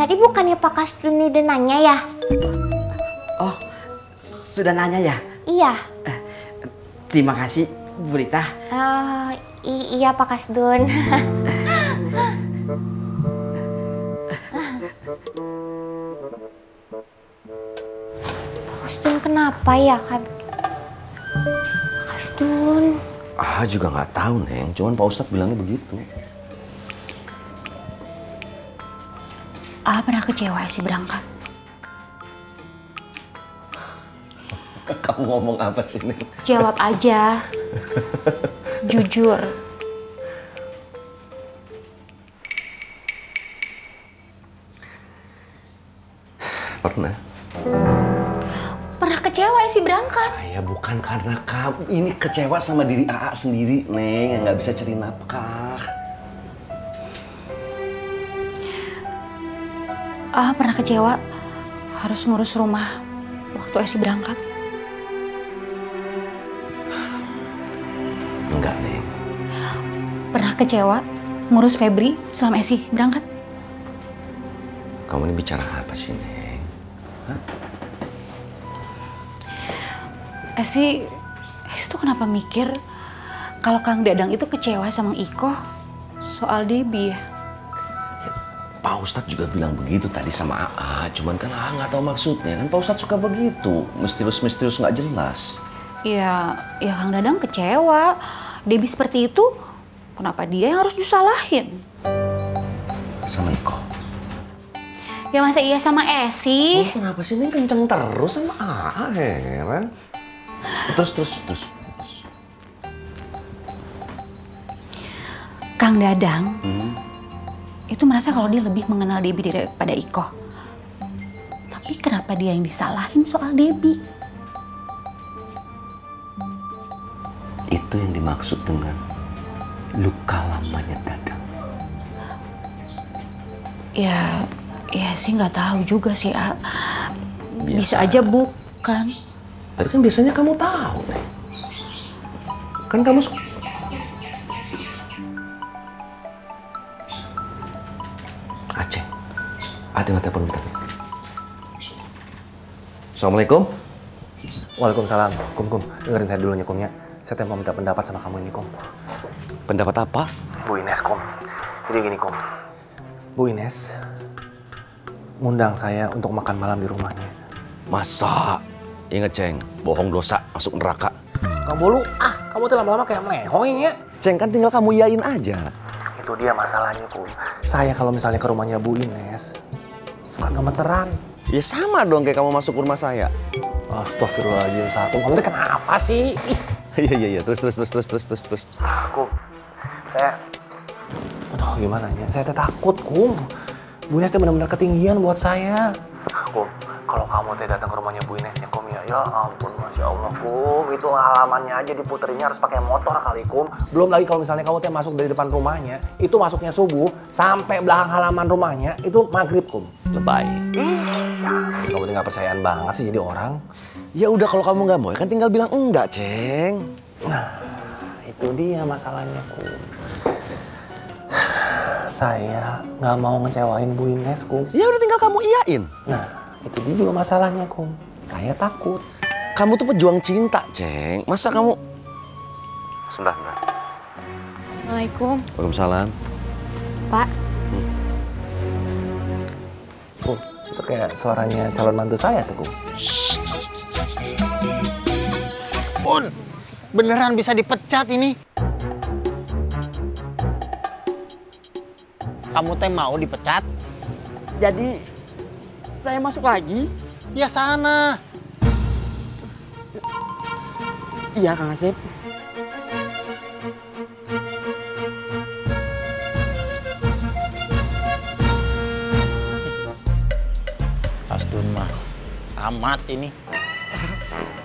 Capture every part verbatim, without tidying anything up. Tadi bukannya Pak Kasdun udah nanya ya? Oh, sudah nanya ya? Iya. Eh, terima kasih, Bu Rita. Uh, iya, Pak Kasdun. Pak Kasdun kenapa ya? Pak Kasdun. Ah, juga nggak tahu, Neng. Cuman Pak Ustadz bilangnya begitu. Ah, pernah kecewa sih berangkat. Kamu ngomong apa sih, Neng? Jawab aja. Jujur. Pernah. Pernah kecewa sih berangkat. Ya bukan karena kamu. Ini kecewa sama diri A A sendiri, Neng. Yang nggak bisa cari nafkah. Ah, pernah kecewa harus ngurus rumah waktu Esi berangkat. Enggak, Neng. Pernah kecewa ngurus Febri selama Esi berangkat. Kamu ini bicara apa sih, Neng? Hah? Esi, Esi tuh kenapa mikir kalau Kang Dadang itu kecewa sama Iko soal Debi ya? Pak Ustadz juga bilang begitu tadi sama A A, cuman kan A A nggak tahu maksudnya. Kan Pak Ustadz suka begitu, misterius-misterius nggak jelas. Ya, ya Kang Dadang kecewa. Debi seperti itu, kenapa dia yang harus disalahin? Sama Iko. Ya masa iya sama Esi? Oh, kenapa sih ini kenceng terus sama A A, heran. Terus, terus, terus. terus. Kang Dadang, hmm? itu merasa kalau dia lebih mengenal Debi daripada Iko. Tapi kenapa dia yang disalahin soal Debi? Itu yang dimaksud dengan luka lamanya Dadang. Ya, ya sih nggak tahu juga sih, A. Bisa aja bukan. Tapi kan biasanya kamu tahu, Neng. Kan kamu Aceng, hati-hati telepon bentar. Assalamualaikum. Waalaikumsalam. Kum, kum, dengerin saya dulu ya, kumnya. Saya mau minta pendapat sama kamu ini, Kum. Pendapat apa? Bu Ines, Kum. Jadi gini, Kum. Bu Ines ngundang saya untuk makan malam di rumahnya. Masa? Ingat, Ceng. Bohong dosa, masuk neraka. Kamu lu, ah, kamu tuh lama-lama kayak melehong ya. Ceng, kan tinggal kamu yain aja. Itu dia masalahnya, Kum. Saya kalau misalnya ke rumahnya Bu Ines, suka gemeteran. Ya sama dong kayak kamu masuk ke rumah saya. Astagfirullahaladzim, satu. Kamu tuh kenapa sih? Iya, iya, iya. Terus, terus, terus, terus, terus, terus, terus. Kum, saya... Aduh, gimana ya? Saya takut, Kum. Bu Ines tuh benar-benar ketinggian buat saya. Kum, kalau kamu teh datang ke rumahnya Bu Ines, ya, Kum, ya, ya ampun, Masya Allah, Kum. Itu halamannya aja diputerinya harus pakai motor kali, Kum. Belum lagi kalau misalnya kamu teh masuk dari depan rumahnya, itu masuknya subuh, sampai belakang halaman rumahnya, itu maghrib, Kum. Lebay. Hmm. Kamu tuh nggak percayaan banget sih jadi orang. Ya udah, kalau kamu nggak mau, ya kan tinggal bilang enggak, Ceng. Nah, itu dia masalahnya, Kum. Saya nggak mau ngecewain Bu Ines, Kum. Ya udah, tinggal kamu iyain. Nah. Itu juga masalahnya, Kum. Saya takut. Kamu tuh pejuang cinta, Ceng. Masa kamu... Sebentar, sebentar. Assalamualaikum. Waalaikumsalam. Pak. Hmm. Kum, itu kayak suaranya calon mantu saya tuh, Kum. Bun, beneran bisa dipecat ini. Kamu teh mau dipecat? Jadi... Saya masuk lagi? Ya sana. Iya, Kang Asep. Kasdun mah amat ini.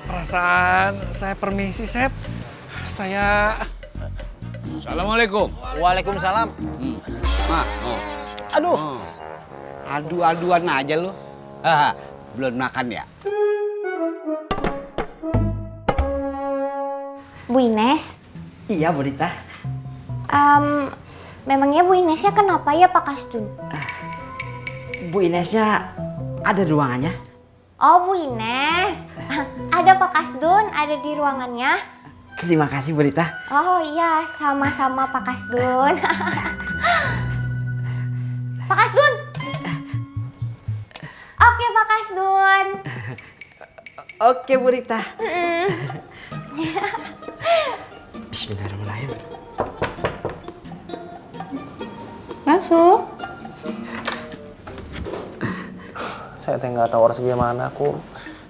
Perasaan saya permisi, Sep. Saya Assalamualaikum. Waalaikumsalam. Hmm. Mak, oh. Aduh. Oh. Adu-aduan aja lu. Haha, belum makan ya? Bu Ines? Iya, Bu Rita. Um, memangnya Bu Inesnya kenapa ya, Pak Kasdun? Bu Inesnya ada di ruangannya? Oh, Bu Ines. Ada Pak Kasdun, ada di ruangannya. Terima kasih, Bu Rita. Oh iya, sama-sama Pak Kasdun. Pak Kasdun! Oke, Pak Kasdun. Oke, Bu Rita. Bismillahirrahmanirrahim. Masuk. Saya teh nggak tahu harus gimana, Kum.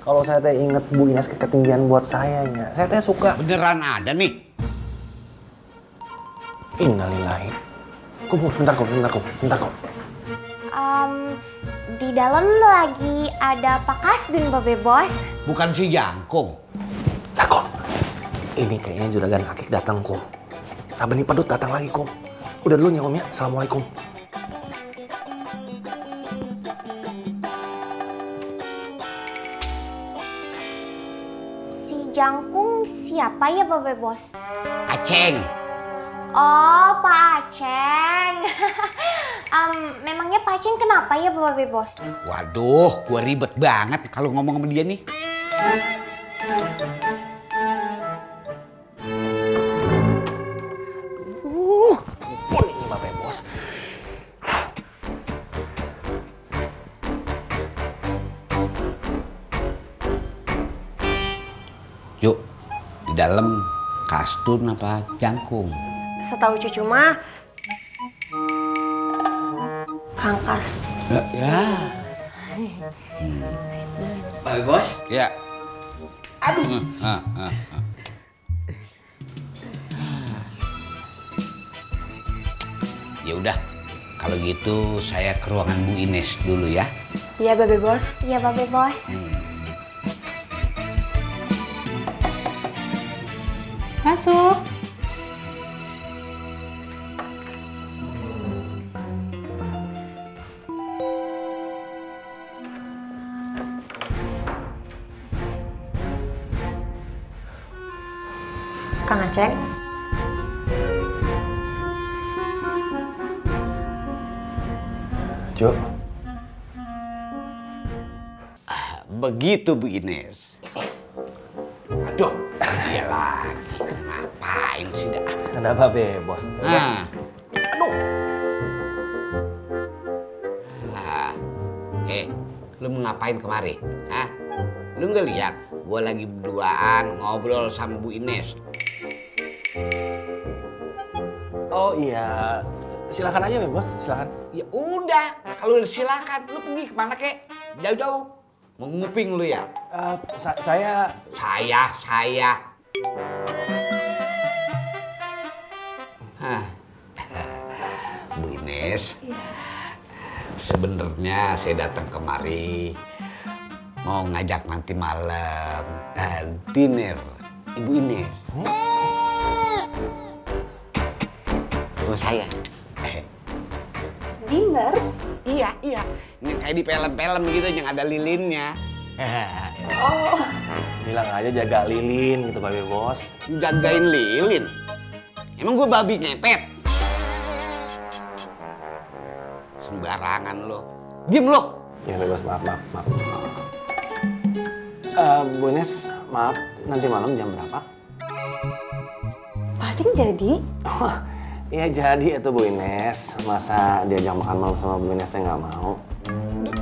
Kalau saya teh inget Bu Ines ke ketinggian buat sayanya. Saya teh suka. Beneran ada nih. Innalillahi. Kum, sebentar Kum, sebentar Kum, sebentar Kum. Um, di dalam lagi ada Pak Kasdun, Babe Bos. Bukan si Jangkung. Sakom. Ini kayaknya juragan Akik datang, Kum. Sabeni Pedut datang lagi, Kum. Udah dulu ya, Om ya. Assalamualaikum. Jangkung siapa ya, Babe Bos? Aceng. Oh, Pak Aceng. um, memangnya Pak Aceng kenapa ya, Babe Bos? Waduh, gua ribet banget kalau ngomong sama dia nih. Uh, pun ini Babe Bos. Yuk, di dalam Kasdun apa Jangkung? Setahu Cucu mah Kang Kas. Ya. Ya. Hmm. Babe Bos? Ya. Aduh. Ah, ah, ah. Ya udah, kalau gitu saya ke ruangan Bu Ines dulu ya. Iya, Babe Bos. Iya, Babe Bos. Hmm. Masuk. Kang Aceng. Cuk. Begitu Bu Ines. Aduh, dia lagi. Ngapain sih dah? Kenapa Bebos? Ah. Aduh. Ah. Eh, lu mau ngapain kemari? Hah? Lu nggak lihat? Gue lagi berduaan ngobrol sama Bu Ines. Oh iya, silakan aja Bebos, silakan. Ya udah, kalau silakan, lu pergi kemana kek? Jauh-jauh, mau nguping lu ya? Uh, sa saya, saya, saya. Hah. Bu Ines, ya. Sebenarnya saya datang kemari mau ngajak nanti malam uh, dinner Ibu Ines. Rumah saya. Dinner? Iya, iya. Ini kayak di film-film gitu yang ada lilinnya. Oh. Bilang aja jaga lilin gitu, Babe Bos. Jagain lilin? Emang gue babi ngepet? Sembarangan lo. Diam lo! Ya Babe Bos, maaf, maaf, maaf. Uh, Bu Ines, maaf. Nanti malam jam berapa? Pak Aceng jadi? Oh, ya jadi itu Bu Ines. Masa diajak makan malam sama Bu Ines, saya nggak mau.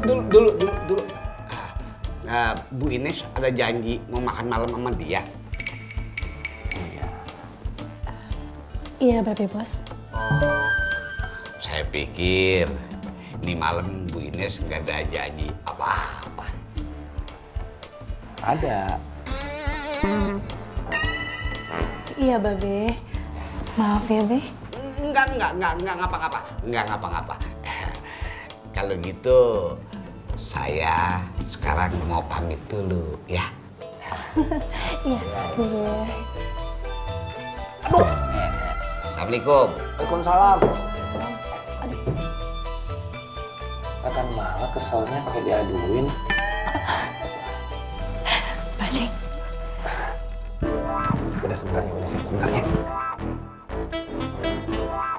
Dulu, dulu, dulu, dulu. Uh, Bu Ines ada janji mau makan malam sama dia. Iya, Babe Bos. Oh, saya pikir ini malam Bu Ines nggak ada janji apa-apa. Ada. Iya, Babe. Maaf ya, Be. Enggak, enggak, enggak, enggak ngapa-ngapa. Enggak ngapa-ngapa. Kalau gitu, saya sekarang mau pamit dulu, ya. Iya, boleh. Aduh. Assalamualaikum. Waalaikumsalam. Akan malah keselnya pakai diaduin. Pak Aceng. Udah sebentar ya, udah sebentar ya.